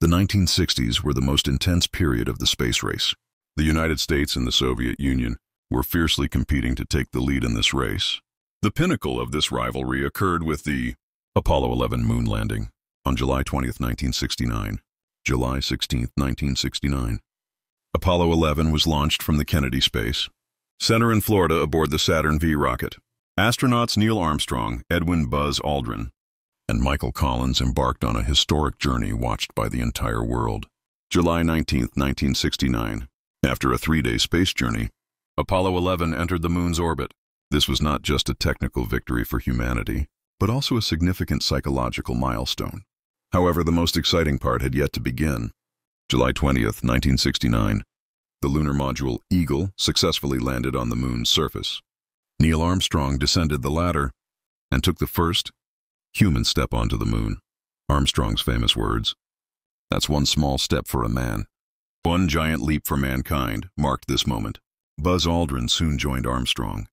The 1960s were the most intense period of the space race. The United States and the Soviet Union were fiercely competing to take the lead in this race. The pinnacle of this rivalry occurred with the Apollo 11 moon landing on July 20, 1969. July 16, 1969. Apollo 11 was launched from the Kennedy Space Center in Florida aboard the Saturn V rocket. Astronauts Neil Armstrong, Edwin Buzz Aldrin, and Michael Collins embarked on a historic journey watched by the entire world. July 19, 1969. After a three-day space journey, Apollo 11 entered the moon's orbit. This was not just a technical victory for humanity, but also a significant psychological milestone. However, the most exciting part had yet to begin. July 20, 1969. The lunar module Eagle successfully landed on the moon's surface. Neil Armstrong descended the ladder and took the first human step onto the moon. Armstrong's famous words, "That's one small step for a man, one giant leap for mankind," marked this moment. Buzz Aldrin soon joined Armstrong,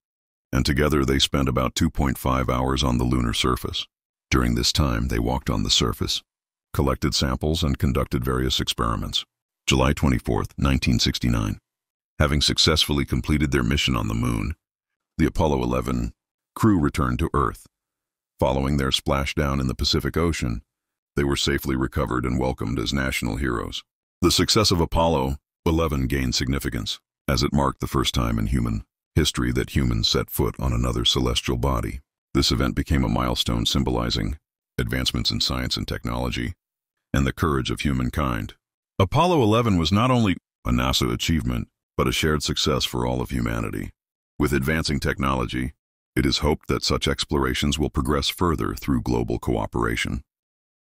and together they spent about 2.5 hours on the lunar surface. During this time, they walked on the surface, collected samples, and conducted various experiments. July 24, 1969. Having successfully completed their mission on the moon, the Apollo 11 crew returned to Earth. Following their splashdown in the Pacific Ocean, they were safely recovered and welcomed as national heroes. The success of Apollo 11 gained significance, as it marked the first time in human history that humans set foot on another celestial body. This event became a milestone symbolizing advancements in science and technology and the courage of humankind. Apollo 11 was not only a NASA achievement, but a shared success for all of humanity. With advancing technology, it is hoped that such explorations will progress further through global cooperation.